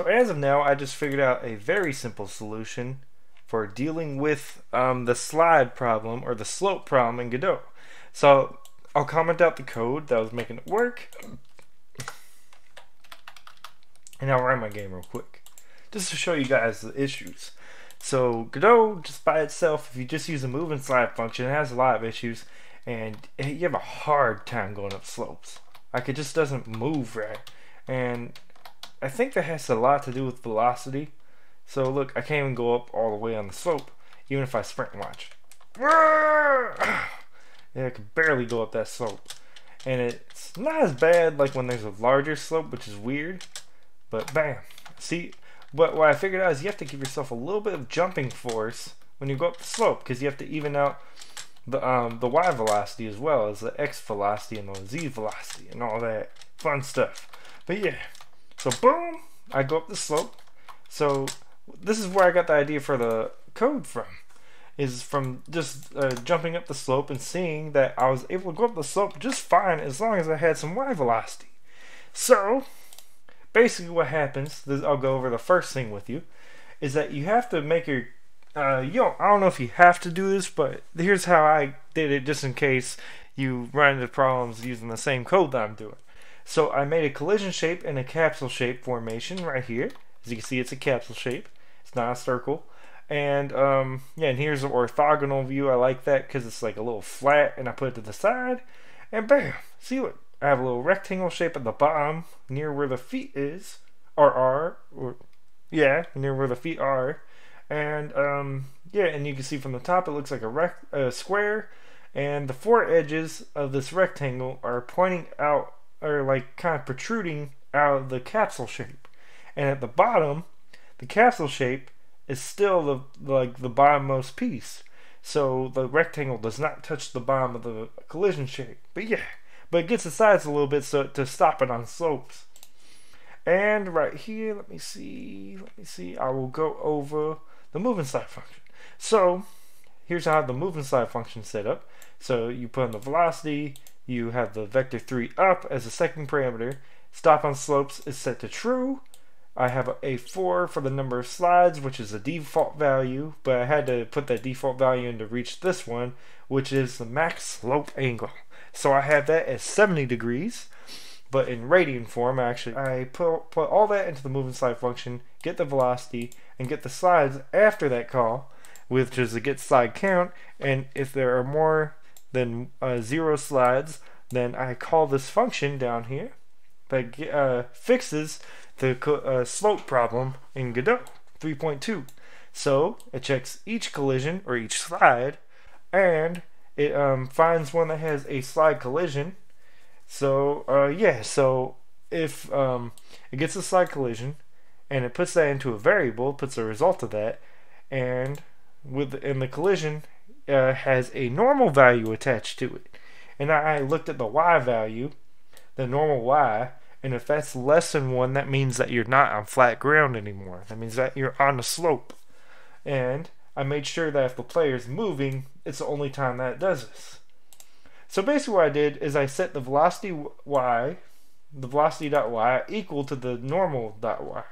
So as of now, I just figured out a very simple solution for dealing with the slide problem or the slope problem in Godot. So I'll comment out the code that was making it work, and I'll run my game real quick just to show you guys the issues. So Godot just by itself, if you just use the move and slide function, it has a lot of issues, and you have a hard time going up slopes. Like, it just doesn't move right, and I think that has a lot to do with velocity. So look, I can't even go up all the way on the slope, even if I sprint and watch. Yeah, I could barely go up that slope. And it's not as bad like when there's a larger slope, which is weird. But bam. See, but what I figured out is you have to give yourself a little bit of jumping force when you go up the slope, because you have to even out the y velocity as well as the x velocity and the z velocity and all that fun stuff. But yeah, so boom, I go up the slope. So this is where I got the idea for the code from, is from just jumping up the slope and seeing that I was able to go up the slope just fine as long as I had some y velocity. So basically what happens, this, I'll go over the first thing with you, is that you have to make your, I don't know if you have to do this, but here's how I did it just in case you run into problems using the same code that I'm doing. So I made a collision shape and a capsule shape formation right here. As you can see, it's a capsule shape, it's not a circle. And yeah, and here's an orthogonal view. I like that because it's like a little flat, and I put it to the side, and bam, see what? I have a little rectangle shape at the bottom near where the feet is, or are, or yeah, near where the feet are. And yeah, and you can see from the top it looks like a square, and the four edges of this rectangle are pointing out, or like kind of protruding out of the capsule shape. And at the bottom, the capsule shape is still the like the bottommost piece, so the rectangle does not touch the bottom of the collision shape. But yeah, but it gets the sides a little bit so to stop it on slopes. And right here, let me see, I will go over the move and slide function. So here's how the move and slide function is set up. So you put in the velocity, you have the vector 3 up as the second parameter, stop on slopes is set to true. I have a 4 for the number of slides, which is a default value, but I had to put that default value in to reach this one, which is the max slope angle. So I have that as 70 degrees, but in radian form. Actually, I put all that into the move and slide function, get the velocity, and get the slides after that call, which is a get slide count. And if there are more than 0 slides, then I call this function down here that fixes the slope problem in Godot 3.2. So it checks each collision or each slide, and it finds one that has a slide collision. So yeah, so if it gets a slide collision and it puts that into a variable, puts a result of that, and within the collision has a normal value attached to it. And I looked at the y value, the normal y, and if that's less than 1, that means that you're not on flat ground anymore. That means that you're on a slope. And I made sure that if the player's moving, it's the only time that it does this. So basically what I did is I set the velocity y, the velocity.y, equal to the normal.y.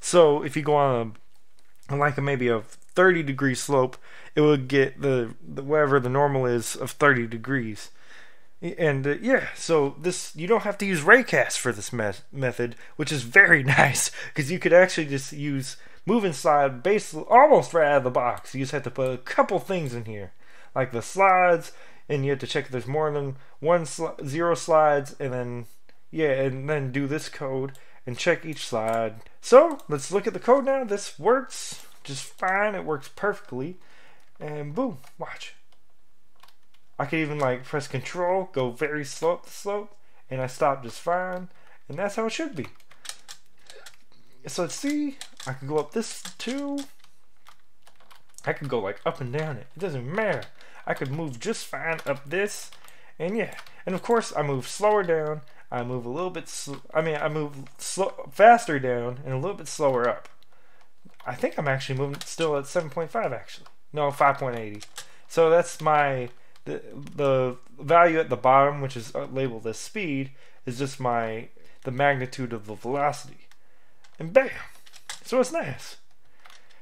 So if you go on a, like maybe a 30 degree slope, it would get the whatever the normal is of 30 degrees. And yeah, so this, you don't have to use raycast for this method, which is very nice, because you could actually just use move and slide basically almost right out of the box. You just have to put a couple things in here, like the slides, and you have to check if there's more than 0 slides, and then yeah, and then do this code and check each slide. So let's look at the code now. This works just fine. It works perfectly, and boom, watch. I could even like press control, go very slope to slope, and I stopped just fine, and that's how it should be. So let's see, I can go up this too. I could go like up and down it. It doesn't matter. I could move just fine up this, and yeah. And of course, I move slower down. I move a little bit. I move faster down and a little bit slower up. I think I'm actually moving still at 7.5. Actually, no, 5.80. So that's my. The value at the bottom, which is labeled as speed, is just the magnitude of the velocity. And bam! So it's nice.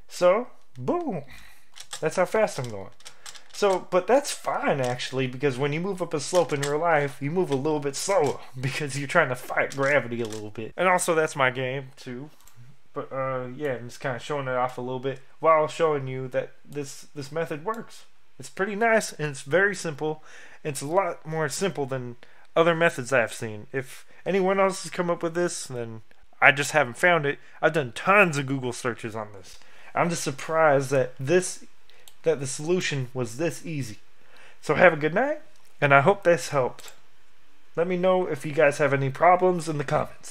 So boom, that's how fast I'm going. So, but that's fine actually, because when you move up a slope in real life, you move a little bit slower because you're trying to fight gravity a little bit. And also that's my game too. But yeah, I'm just kind of showing it off a little bit while showing you that this method works. It's pretty nice and it's very simple. It's a lot more simple than other methods I've seen. If anyone else has come up with this, then I just haven't found it. I've done tons of Google searches on this. I'm just surprised that the solution was this easy. So have a good night, and I hope this helped. Let me know if you guys have any problems in the comments.